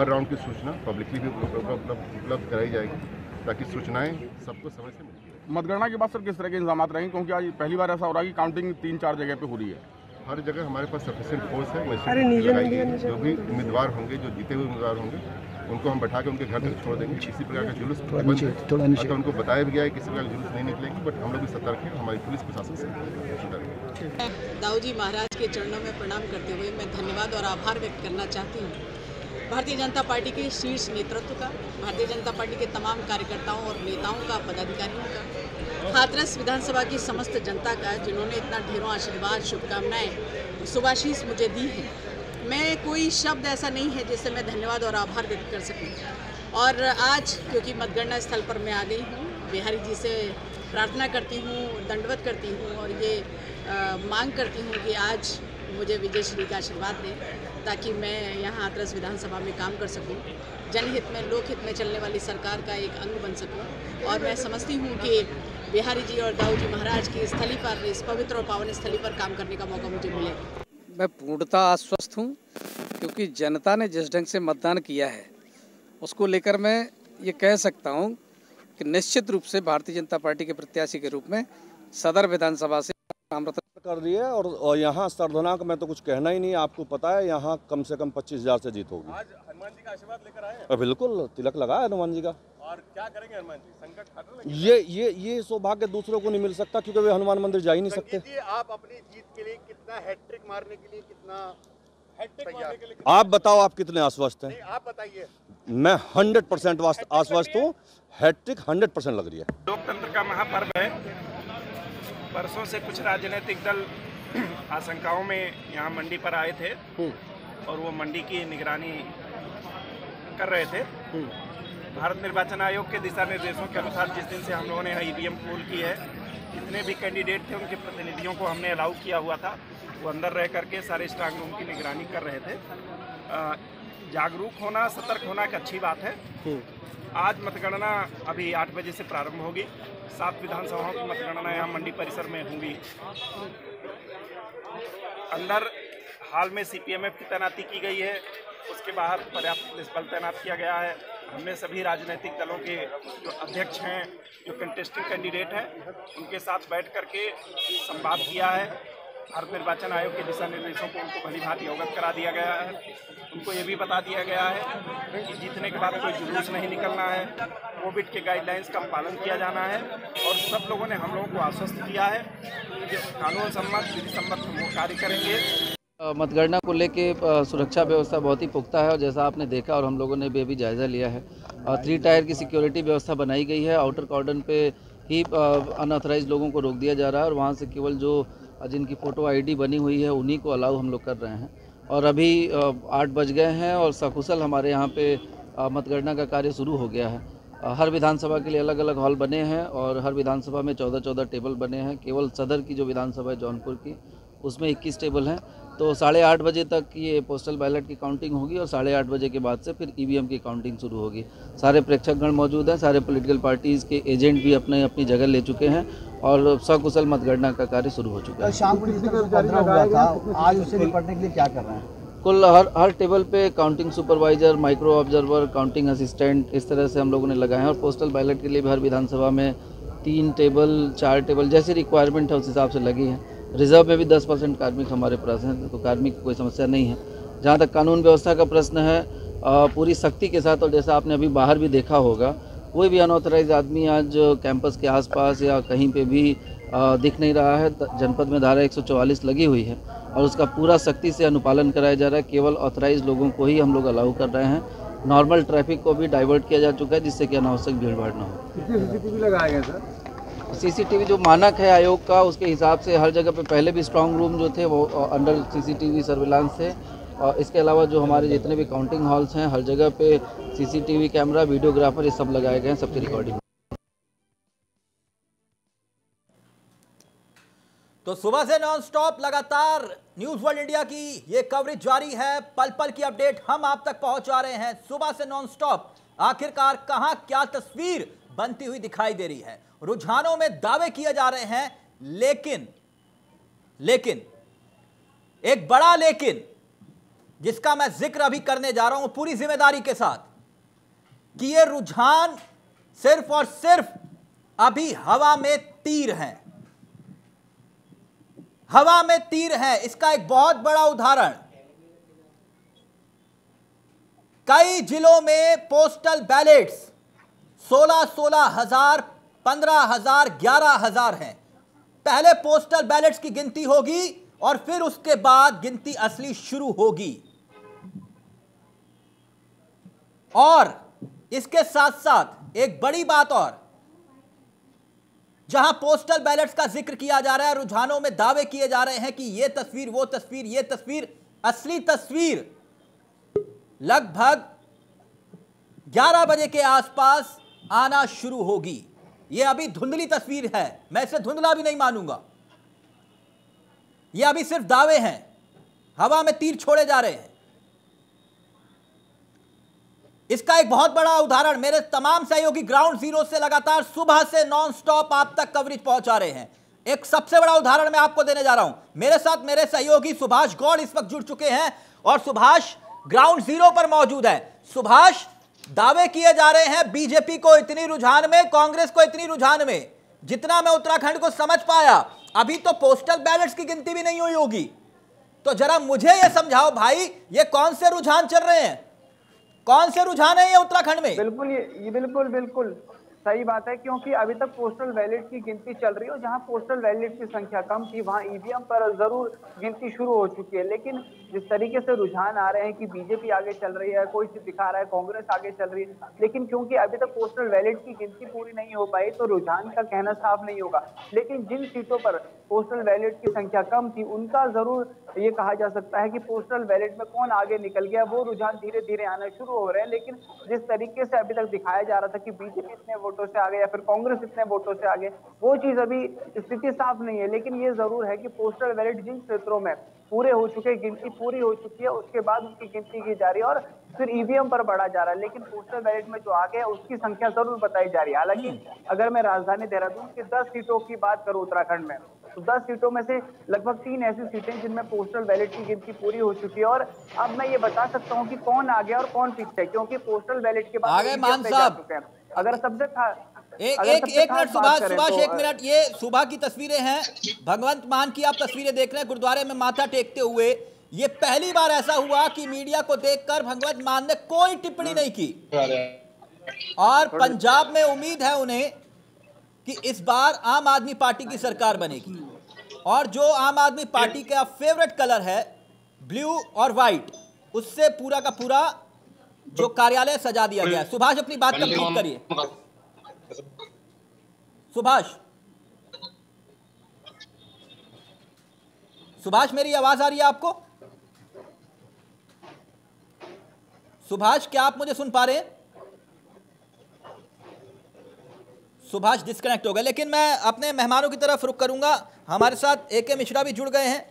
हर राउंड की सूचना पब्लिकली भी उपलब्ध कराई जाएगी, ताकि सूचनाएँ सबको समय से मिलती है। मतगणना के बाद सर किस तरह के इंतजाम रहेंगे, क्योंकि आज पहली बार ऐसा हो रहा है कि काउंटिंग तीन चार जगह पर हो रही है। हर जगह हमारे पास सफिशिएंट फोर्स है, जो भी उम्मीदवार होंगे, जो जीते हुए उम्मीदवार होंगे, उनको हम बैठा के उनके घर तक छोड़ देंगे। किसी प्रकार का जुलूस बंद, तो उनको बताया भी गया है किसी प्रकार का जुलूस नहीं निकलेगी, बट हम लोग भी सतर्क हैं, हमारी पुलिस प्रशासन से सतर्क है। दाऊ जी महाराज के चरणों में प्रणाम करते हुए मैं धन्यवाद और आभार व्यक्त करना चाहती हूँ भारतीय जनता पार्टी के शीर्ष नेतृत्व का, भारतीय जनता पार्टी के तमाम कार्यकर्ताओं और नेताओं का, पदाधिकारियों का, हाथरस विधानसभा की समस्त जनता का, जिन्होंने इतना ढेरों आशीर्वाद, शुभकामनाएं, शुभाशीष मुझे दी हैं। मैं कोई शब्द ऐसा नहीं है जिससे मैं धन्यवाद और आभार व्यक्त कर सकूं। और आज क्योंकि मतगणना स्थल पर मैं आ गई हूं, बिहारी जी से प्रार्थना करती हूं, दंडवत करती हूं, और ये आ, मांग करती हूँ कि आज मुझे विजय श्री का आशीर्वाद दें, ताकि मैं यहाँ हाथरस विधानसभा में काम कर सकूँ, जनहित में, लोकहित में चलने वाली सरकार का एक अंग बन सकूँ। और मैं समझती हूँ कि बिहारी जी और दाऊ जी महाराज की स्थली पर, इस पवित्र और पावन स्थली पर काम करने का मौका मुझे मिले। मैं पूर्णतः आश्वस्त हूँ, क्योंकि जनता ने जिस ढंग से मतदान किया है उसको लेकर मैं ये कह सकता हूँ कि निश्चित रूप से भारतीय जनता पार्टी के प्रत्याशी के रूप में सदर विधानसभा से कर दिए। और, और यहाँ सर्वनाक में तो कुछ कहना ही नहीं, आपको पता है यहाँ कम से कम पच्चीस हजार से जीत होगी। आज हनुमान जी का आशीर्वाद लेकर आए, बिल्कुल तिलक लगाया हनुमान जी का। और क्या करेंगे हनुमान जी, संकट काटने लगे? ये ये ये सौभाग्य दूसरों को नहीं मिल सकता, क्योंकि वे हनुमान मंदिर जा ही नहीं सकते। आप अपनी जीत के लिए कितना हैट्रिक मारने के लिए कितना हैट्रिक मारने के लिए कितना आप बताओ, आप कितने आश्वस्त हैं? आप बताइए। मैं हंड्रेड परसेंट आश्वस्त हूँ, हैट्रिक हंड्रेड परसेंट लग रही है। लोकतंत्र का महापर्व है, परसों से कुछ राजनीतिक दल आशंकाओं में यहाँ मंडी पर आए थे और वो मंडी की निगरानी कर रहे थे। भारत निर्वाचन आयोग के दिशा निर्देशों के अनुसार जिस दिन से हम लोगों ने ईवीएम पोल की है, जितने भी कैंडिडेट थे उनके प्रतिनिधियों को हमने अलाउ किया हुआ था, वो अंदर रह करके सारे स्ट्रांग रूम की निगरानी कर रहे थे। जागरूक होना, सतर्क होना एक अच्छी बात है। आज मतगणना अभी आठ बजे से प्रारंभ होगी, सात विधानसभाओं की मतगणना यहाँ मंडी परिसर में होंगी। अंदर हाल में सीपीएमएफ की तैनाती की गई है, उसके बाहर पर्याप्त पुलिस बल तैनात किया गया है। हमने सभी राजनीतिक दलों के जो अध्यक्ष हैं, जो कंटेस्टिंग कैंडिडेट हैं, उनके साथ बैठ करके संवाद किया है। भारत निर्वाचन आयोग के दिशा निर्देशों को उनको भली भांति अवगत करा दिया गया है। उनको ये भी बता दिया गया है कि जीतने के बाद कोई जुलूस नहीं निकलना है, कोविड के गाइडलाइंस का पालन किया जाना है। और सब लोगों ने हम लोगों को आश्वस्त किया है कि कानून सम्मत, विधि सम्मत हम लोग कार्य करेंगे। मतगणना को लेके सुरक्षा व्यवस्था बहुत ही पुख्ता है, और जैसा आपने देखा और हम लोगों ने भी अभी जायज़ा लिया है, थ्री टायर की सिक्योरिटी व्यवस्था बनाई गई है। आउटर कॉर्डन पे ही अनऑथराइज लोगों को रोक दिया जा रहा है, और वहाँ से केवल जो जिनकी फ़ोटो आईडी बनी हुई है उन्हीं को अलाउ हम लोग कर रहे हैं। और अभी आठ बज गए हैं और सकुशल हमारे यहाँ पे मतगणना का कार्य शुरू हो गया है। हर विधानसभा के लिए अलग अलग हॉल बने हैं और हर विधानसभा में चौदह चौदह टेबल बने हैं। केवल सदर की जो विधानसभा है जौनपुर की, उसमें इक्कीस टेबल हैं। तो साढ़े आठ बजे तक ये पोस्टल बैलेट की काउंटिंग होगी और साढ़े आठ बजे के बाद से फिर ईवीएम की काउंटिंग शुरू होगी। सारे प्रेक्षकगण मौजूद हैं, सारे पॉलिटिकल पार्टीज़ के एजेंट भी अपने अपनी जगह ले चुके हैं और सकुशल मतगणना का कार्य शुरू हो चुका है। शाम को हुआ था, आज उससे निपटने के लिए क्या कर रहे हैं? कुल हर हर टेबल पे counting supervisor, micro observer, counting assistant, इस तरह से हम लोगों ने लगाए हैं। और पोस्टल बैलेट के लिए भी हर विधानसभा में तीन टेबल, चार टेबल, जैसी रिक्वायरमेंट है उस हिसाब से लगी है। रिजर्व में भी दस परसेंट कार्मिक हमारे पास हैं, तो कार्मिक की कोई समस्या नहीं है। जहाँ तक कानून व्यवस्था का प्रश्न है, पूरी सख्ती के साथ, और जैसा आपने अभी बाहर भी देखा होगा, कोई भी अनऑथराइज आदमी आज कैंपस के आसपास या कहीं पे भी दिख नहीं रहा है। जनपद में धारा एक सौ चौवालीस लगी हुई है और उसका पूरा सख्ती से अनुपालन कराया जा रहा है। केवल ऑथराइज लोगों को ही हम लोग अलाउ कर रहे हैं। नॉर्मल ट्रैफिक को भी डाइवर्ट किया जा चुका है, जिससे कि अनावश्यक भीड़ भाड़ ना हो। सीसीटीवी लगाया गया सर। सीसीटीवी जो मानक है आयोग का, उसके हिसाब से हर जगह पर पहले भी स्ट्रांग रूम जो थे वो अंडर सीसीटीवी सर्विलांस थे, और इसके अलावा जो हमारे जितने भी काउंटिंग हॉल्स हैं हर जगह पे सीसीटीवी कैमरा, वीडियोग्राफर, ये सब लगाए गए हैं, सबकी रिकॉर्डिंग। तो सुबह से नॉनस्टॉप लगातार न्यूज वर्ल्ड इंडिया की ये कवरेज जारी है। पल पल की अपडेट हम आप तक पहुंचा रहे हैं सुबह से नॉनस्टॉप। आखिरकार कहां क्या तस्वीर बनती हुई दिखाई दे रही है। रुझानों में दावे किए जा रहे हैं, लेकिन लेकिन एक बड़ा लेकिन जिसका मैं जिक्र अभी करने जा रहा हूं पूरी जिम्मेदारी के साथ, कि यह रुझान सिर्फ और सिर्फ अभी हवा में तीर हैं, हवा में तीर हैं। इसका एक बहुत बड़ा उदाहरण, कई जिलों में पोस्टल बैलेट्स सोलह सोलह हजार पंद्रह हजार ग्यारह हजार हैं। पहले पोस्टल बैलेट्स की गिनती होगी और फिर उसके बाद गिनती असली शुरू होगी। और इसके साथ साथ एक बड़ी बात और, जहां पोस्टल बैलेट्स का जिक्र किया जा रहा है, रुझानों में दावे किए जा रहे हैं कि यह तस्वीर, वो तस्वीर, यह तस्वीर, असली तस्वीर लगभग ग्यारह बजे के आसपास आना शुरू होगी। यह अभी धुंधली तस्वीर है, मैं इसे धुंधला भी नहीं मानूंगा। यह अभी सिर्फ दावे हैं, हवा में तीर छोड़े जा रहे हैं। इसका एक बहुत बड़ा उदाहरण मेरे तमाम सहयोगी ग्राउंड जीरो से लगातार सुबह से नॉनस्टॉप आप तक कवरेज पहुंचा रहे हैं। एक सबसे बड़ा उदाहरण मैं आपको देने जा रहा हूं। मेरे साथ मेरे सहयोगी सुभाष गौड़ इस वक्त जुड़ चुके हैं और सुभाष ग्राउंड जीरो पर मौजूद है। सुभाष, दावे किए जा रहे हैं बीजेपी को इतनी रुझान में, कांग्रेस को इतनी रुझान में, जितना मैं उत्तराखंड को समझ पाया अभी तो पोस्टल बैलेट्स की गिनती भी नहीं हुई होगी। तो जरा मुझे ये समझाओ भाई, ये कौन से रुझान चल रहे हैं, कौन से रुझान है ये उत्तराखंड में? बिल्कुल, ये, ये बिल्कुल बिल्कुल सही बात है, क्योंकि अभी तक पोस्टल बैलेट की गिनती चल रही हो। जहां पोस्टल बैलेट की संख्या कम थी वहां ईवीएम पर जरूर गिनती शुरू हो चुकी है, लेकिन जिस तरीके से रुझान आ रहे हैं कि बीजेपी आगे चल रही है, कोई दिखा रहा है कांग्रेस आगे चल रही है, लेकिन क्योंकि अभी तक पोस्टल बैलेट की गिनती पूरी नहीं हो पाई तो रुझान का कहना साफ नहीं होगा। लेकिन जिन सीटों पर पोस्टल बैलेट की संख्या कम थी उनका जरूर ये कहा जा सकता है कि पोस्टल बैलेट में कौन आगे निकल गया, वो रुझान धीरे धीरे आना शुरू हो रहे हैं। लेकिन जिस तरीके से अभी तक दिखाया जा रहा था कि बीजेपी इतने वोटों से आगे या फिर कांग्रेस इतने वोटों से आगे, वो चीज अभी स्थिति साफ नहीं है। लेकिन ये जरूर है कि पोस्टल बैलेट जिन क्षेत्रों में पूरे हो चुके, गिनती पूरी हो चुकी है, उसके बाद उनकी गिनती की जा रही है और फिर ईवीएम पर बढ़ा जा रहा है, लेकिन पोस्टल बैलेट में जो आगे है उसकी संख्या जरूर बताई जा रही है। हालांकि अगर मैं राजधानी देहरादून की दस सीटों की बात करूं उत्तराखंड में, तो दस सीटों में से लगभग तीन ऐसी सीटें जिनमें पोस्टल बैलेट की गिनती पूरी हो चुकी है और अब मैं ये बता सकता हूँ कि कौन आगे और कौन पीछे, क्योंकि पोस्टल बैलेट के बाद अगर सबसे एक एक एक मिनट सुभाष सुभाष एक मिनट ये सुबह की तस्वीरें हैं, भगवंत मान की आप तस्वीरें देख रहे हैं गुरुद्वारे में माथा टेकते हुए। ये पहली बार ऐसा हुआ कि मीडिया को देखकर भगवंत मान ने कोई टिप्पणी नहीं की, और पंजाब में उम्मीद है उन्हें कि इस बार आम आदमी पार्टी की सरकार बनेगी, और जो आम आदमी पार्टी का फेवरेट कलर है ब्लू और व्हाइट, उससे पूरा का पूरा जो कार्यालय सजा दिया गया है। सुभाष, अपनी बात कंप्लीट करिए। सुभाष सुभाष मेरी आवाज आ रही है आपको? सुभाष, क्या आप मुझे सुन पा रहे हैं? सुभाष डिस्कनेक्ट हो गए, लेकिन मैं अपने मेहमानों की तरफ रुख करूंगा। हमारे साथ ए के मिश्रा भी जुड़ गए हैं,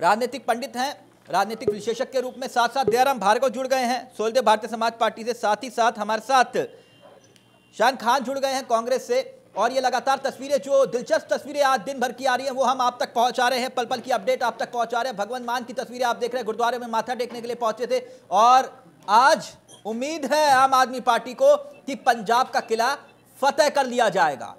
राजनीतिक पंडित हैं, राजनीतिक विशेषज्ञ के रूप में। साथ साथ दयाराम भार्गव जुड़ गए हैं सोलदेव भारतीय समाज पार्टी से, साथ ही साथ हमारे साथ शान खान जुड़ गए हैं कांग्रेस से। और ये लगातार तस्वीरें, जो दिलचस्प तस्वीरें आज दिन भर की आ रही हैं, वो हम आप तक पहुंचा रहे हैं, पल पल की अपडेट आप तक पहुंचा रहे हैं। भगवंत मान की तस्वीरें आप देख रहे हैं, गुरुद्वारे में माथा टेकने के लिए पहुंचे थे, और आज उम्मीद है आम आदमी पार्टी को कि पंजाब का किला फतेह कर लिया जाएगा।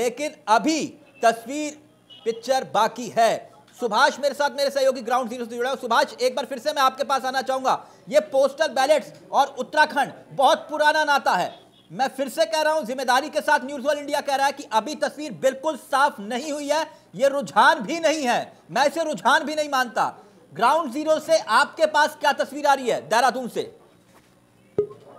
लेकिन अभी तस्वीर पिक्चर बाकी है। सुभाष मेरे साथ मेरे सहयोगी ग्राउंड जीरो से जुड़ा है। सुभाष, एक बार फिर से मैं आपके पास आना चाहूंगा। ये पोस्टल बैलेट्स और उत्तराखंड बहुत पुराना नाता है। मैं फिर से कह रहा हूं, जिम्मेदारी के साथ न्यूज वर्ल्ड इंडिया कह रहा है कि अभी तस्वीर बिल्कुल साफ नहीं हुई है। ये रुझान भी नहीं है, मैं इसे रुझान भी नहीं मानता। ग्राउंड जीरो से आपके पास क्या तस्वीर आ रही है देहरादून से?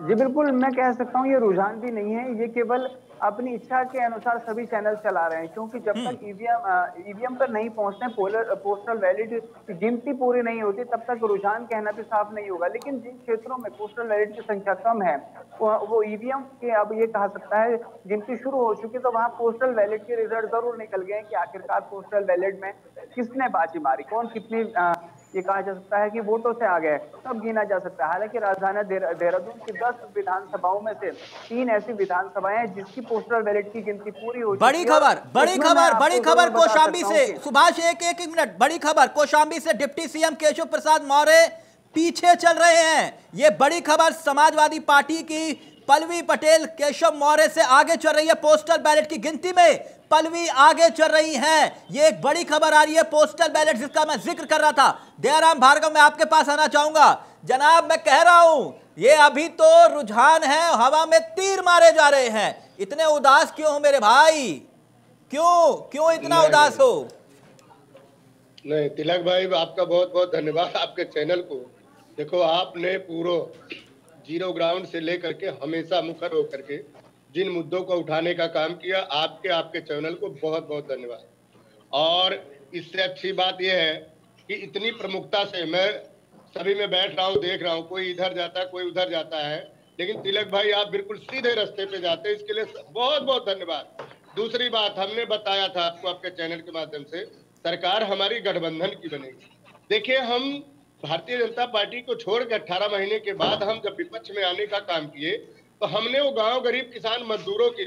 जी बिल्कुल, मैं कह सकता हूँ ये रुझान भी नहीं है, ये केवल अपनी इच्छा के अनुसार सभी चैनल चला रहे हैं, क्योंकि जब तक ईवीएम ईवीएम पर नहीं पहुंचते, पोलर पोस्टल बैलेट की गिनती पूरी नहीं होती, तब तक रुझान कहना भी साफ नहीं होगा। लेकिन जिन क्षेत्रों में पोस्टल बैलेट की संख्या कम है, वो ईवीएम के अब ये कहा सकता है गिनती शुरू हो चुकी, तो वहाँ पोस्टल बैलेट के रिजल्ट जरूर निकल गए कि आखिरकार पोस्टल बैलेट में किसने बाजी मारी, कौन कितनी आ, ये कहा जा सकता है कि वोटों से आ गए, तब गिना जा सकता है। हालांकि राजधानी देहरादून की दस विधानसभाओं में से तीन ऐसी विधानसभाएं हैं जिसकी पोस्टल बैलेट की गिनती पूरी हो चुकी है। बड़ी खबर, बड़ी खबर, बड़ी खबर कौशाम्बी से। सुभाष एक एक मिनट, बड़ी खबर कौशाम्बी से। डिप्टी सीएम केशव प्रसाद मौर्य पीछे चल रहे हैं। ये बड़ी खबर समाजवादी पार्टी की पल्लवी पटेल केशव मौर्य से आगे चल रही है। पोस्टल बैलेट की गिनती में पल्लवी आगे चल रही हैं। ये एक बड़ी खबर आ रही है। पोस्टल बैलेट जिसका मैं जिक्र कर रहा था, दयाराम भार्गव मैं आपके पास आना चाहूंगा। जनाब, मैं कह रहा हूं ये अभी तो रुझान है, हवा में तीर मारे जा रहे हैं। इतने उदास क्यों हो मेरे भाई? क्यों क्यों इतना उदास हो? नहीं तिलक भाई, आपका बहुत बहुत धन्यवाद। आपके चैनल को देखो, आपने पूरा जीरो ग्राउंड से लेकर के हमेशा मुखर होकर के जिन मुद्दों को उठाने का काम किया, आपके आपके चैनल को बहुत बहुत धन्यवाद। और इससे अच्छी बात यह है कि इतनी प्रमुखता से मैं सभी में बैठ रहा हूँ, देख रहा हूँ, कोई इधर जाता है, कोई उधर जाता है, लेकिन तिलक भाई आप बिल्कुल सीधे रास्ते पे जाते हैं, इसके लिए बहुत बहुत धन्यवाद। दूसरी बात, हमने बताया था आपको आपके चैनल के माध्यम से, सरकार हमारी गठबंधन की बनेगी। देखिए, हम भारतीय जनता पार्टी को छोड़कर अट्ठारह महीने के बाद हम जब विपक्ष में आने का काम किए, तो हमने वो गांव, गरीब, किसान, मजदूरों के,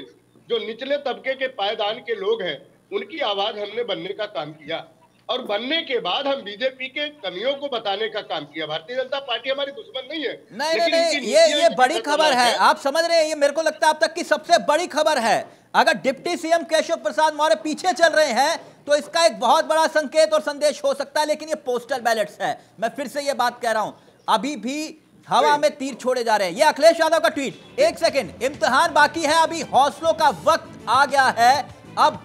जो निचले तबके के पायदान के लोग हैं, उनकी आवाज हमने बनने का काम किया। और बनने के बाद हम बीजेपी के कमियों को बताने का काम किया। भारतीय जनता पार्टी हमारी दुश्मन नहीं है। नहीं नहीं, नहीं ये ये बड़ी खबर है, आप समझ रहे हैं। ये मेरे को लगता है अब तक की सबसे बड़ी खबर है। अगर डिप्टी सीएम केशव प्रसाद मौर्य पीछे चल रहे हैं तो इसका एक बहुत बड़ा संकेत और संदेश हो सकता है। लेकिन ये पोस्टल बैलेट्स है, मैं फिर से ये बात कह रहा हूं, अभी भी हवा में तीर छोड़े जा रहे हैं। ये अखिलेश यादव का ट्वीट, एक सेकंड, इम्तिहान बाकी है, अभी हौसलों का वक्त आ गया है। अब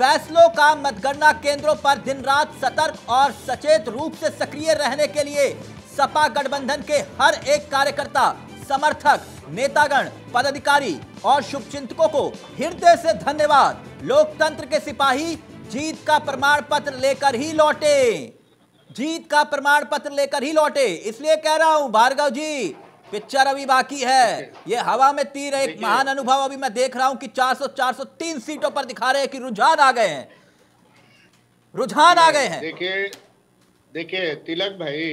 फैसलों का मतगणना केंद्रों पर दिन रात सतर्क और सचेत रूप से सक्रिय रहने के लिए सपा गठबंधन के हर एक कार्यकर्ता, समर्थक, नेतागण, पदाधिकारी और शुभचिंतकों को हृदय से धन्यवाद। लोकतंत्र के सिपाही जीत का प्रमाण पत्र लेकर ही लौटे, जीत का प्रमाण पत्र लेकर ही लौटे। इसलिए कह रहा हूं भार्गव जी, पिक्चर अभी बाकी है, ये हवा में तीर है। एक महान अनुभव अभी मैं देख रहा हूं कि चार सौ चार सौ तीन सीटों पर दिखा रहे हैं कि रुझान आ गए हैं, रुझान आ गए हैं। देखिए देखिए तिलक भाई,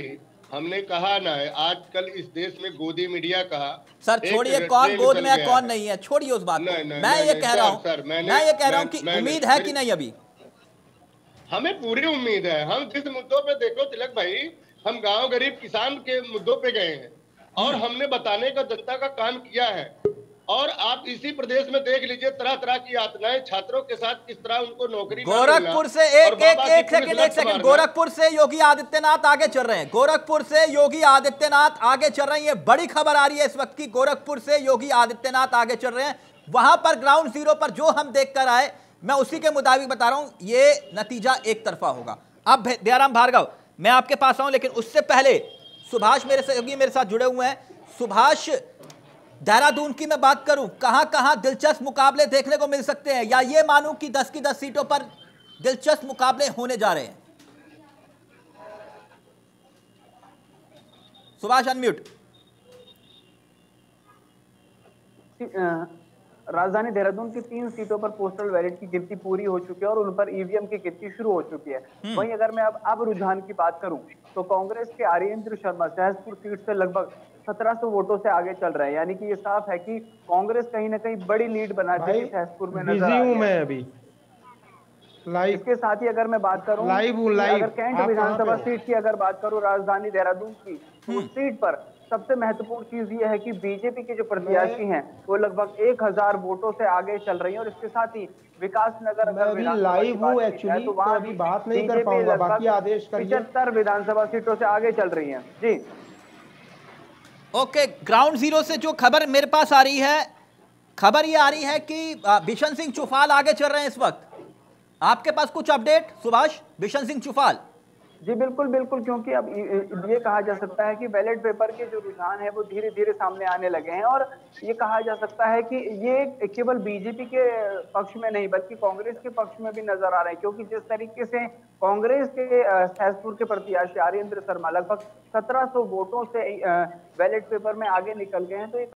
हमने कहा ना, आजकल इस देश में गोदी मीडिया का, सर छोड़िए कौन गोद में है कौन नहीं है, छोड़िए उस बात को। मैं ये कह रहा हूँ मैं ये कह रहा हूँ कि उम्मीद है कि नहीं? अभी हमें पूरी उम्मीद है। हम जिस मुद्दों पे, देखो तिलक भाई, हम गांव, गरीब, किसान के मुद्दों पे गए हैं और हमने बताने का, जनता का काम किया है। और आप इसी प्रदेश में देख लीजिए, तरह तरह की यातनाएं, छात्रों के साथ किस तरह उनको नौकरी, गोरखपुर से एक एक एक सेकंड एक सेकंड गोरखपुर से योगी आदित्यनाथ आगे चल रहे हैं, गोरखपुर से योगी आदित्यनाथ आगे चल रहे हैं। ये बड़ी खबर आ रही है इस वक्त की, गोरखपुर से योगी आदित्यनाथ आगे चल रहे हैं। वहां पर ग्राउंड जीरो पर जो हम देख कर आए, मैं उसी के मुताबिक बता रहा हूं, ये नतीजा एक तरफा होगा। अब दयाराम भार्गव मैं आपके पास आऊं, लेकिन उससे पहले सुभाष मेरे सहयोगी मेरे साथ जुड़े हुए हैं। सुभाष, देहरादून की मैं बात करूं, कहां कहां दिलचस्प मुकाबले देखने को मिल सकते हैं, या ये मानूं कि दस की दस सीटों पर दिलचस्प मुकाबले होने जा रहे हैं? सुभाष अनम्यूट। राजधानी देहरादून की तीन सीटों पर पोस्टल बैलेट की गिनती पूरी हो चुकी है और उन पर ईवीएम की गिनती शुरू हो चुकी है। वहीं अगर मैं अब अब रुझान की बात करूं, तो कांग्रेस के आर्येंद्र शर्मा सहजपुर सीट से लगभग सत्रह सौ वोटों से आगे चल रहे हैं। यानी कि ये साफ है कि कांग्रेस कहीं ना कहीं बड़ी लीड बनाती है सहजपुर में नजर आ रही है। इसके साथ ही अगर मैं बात करूं, लाइव, लाइव, अगर कैंट विधानसभा सीट की अगर बात करूं राजधानी देहरादून की, उस सीट पर सबसे महत्वपूर्ण चीज ये है कि बीजेपी के जो प्रत्याशी हैं वो लगभग एक हजार वोटों से आगे चल रही हैं और इसके साथ ही विकास नगर अगर लाइव हूँ एक्चुअली तो वहाँ भी बात नहीं कर पाऊंगा, बाकी आदेश करिए। पचहत्तर विधानसभा सीटों से आगे चल रही हैं। जी ओके, ग्राउंड जीरो से जो खबर मेरे पास आ रही है, खबर ये आ रही है कि बिशन सिंह चौफाल आगे चल रहे हैं इस वक्त। आपके पास कुछ अपडेट सुभाष, बिशन सिंह चौफाल? जी बिल्कुल बिल्कुल, क्योंकि अब ये कहा जा सकता है कि बैलेट पेपर के जो रुझान है वो धीरे धीरे सामने आने लगे हैं और ये कहा जा सकता है कि ये केवल बीजेपी के पक्ष में नहीं बल्कि कांग्रेस के पक्ष में भी नजर आ रहे हैं, क्योंकि जिस तरीके से कांग्रेस के सहसपुर के प्रत्याशी आर्येंद्र शर्मा लगभग सत्रह सौ वोटों से बैलेट पेपर में आगे निकल गए हैं, तो